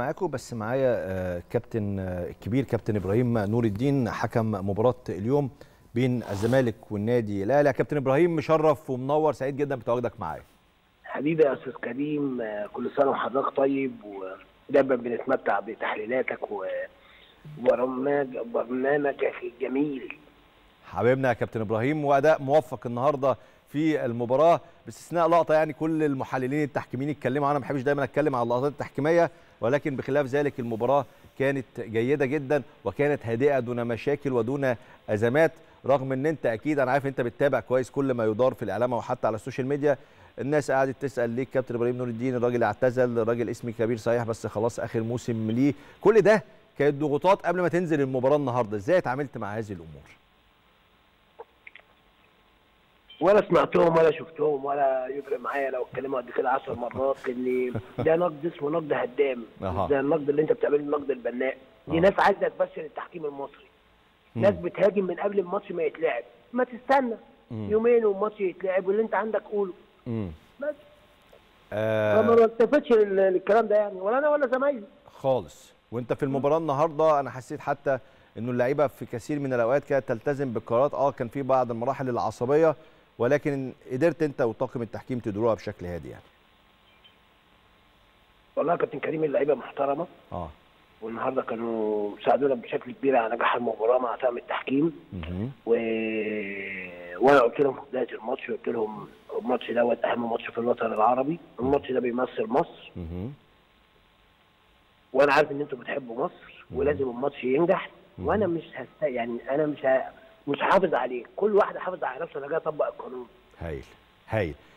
معاكم، بس معايا كابتن الكبير كابتن إبراهيم نور الدين حكم مباراة اليوم بين الزمالك والنادي الأهلي. يا كابتن إبراهيم مشرف ومنور، سعيد جدا بتواجدك معايا. حبيبي يا أستاذ كريم، كل سنة وحضرتك طيب، ودايما بنتمتع بتحليلاتك وبرنامجك الجميل. حبيبنا يا كابتن إبراهيم، وأداء موفق النهارده في المباراه باستثناء لقطه يعني كل المحللين التحكيميين اتكلموا عنها، ما بحبش دايما اتكلم على اللقطات التحكيميه، ولكن بخلاف ذلك المباراه كانت جيده جدا وكانت هادئه دون مشاكل ودون ازمات، رغم ان انت اكيد انا عارف انت بتتابع كويس كل ما يدار في الاعلام وحتى على السوشيال ميديا. الناس قعدت تسال ليه كابتن إبراهيم نور الدين الراجل اعتزل، الراجل اسمي كبير صحيح بس خلاص اخر موسم ليه، كل ده كانت ضغوطات قبل ما تنزل المباراه النهارده، ازاي اتعاملت مع هذه الامور؟ ولا سمعتهم ولا شفتهم ولا يفرق معايا لو اتكلموا قد كده 10 مرات، لان ده نقد اسمه نقد هدام، ده النقد اللي انت بتعمله النقد البناء. دي ناس عايزه تبشر التحكيم المصري، ناس بتهاجم من قبل الماتش ما يتلعب، ما تستنى يومين والماتش يتلعب واللي انت عندك قوله. بس انا ما التفتش للكلام ده يعني، ولا انا ولا زمايلي خالص. وانت في المباراه النهارده انا حسيت حتى انه اللعيبه في كثير من الاوقات كانت تلتزم بالقرارات، كان في بعض المراحل العصبيه، ولكن قدرت انت وطاقم التحكيم تديروها بشكل هادي يعني. والله يا كابتن كريم اللعيبه محترمه. والنهارده كانوا ساعدونا بشكل كبير على نجاح المباراه مع طاقم التحكيم. وانا قلت لهم في بدايه الماتش، قلت لهم الماتش دوت اهم ماتش في الوطن العربي، الماتش ده بيمثل مصر. وانا عارف ان انتوا بتحبوا مصر ولازم الماتش ينجح، وانا مش انا مش هحافظ عليه، كل واحد حافظ على نفسه. انا جاي اطبق القانون. هايل هايل.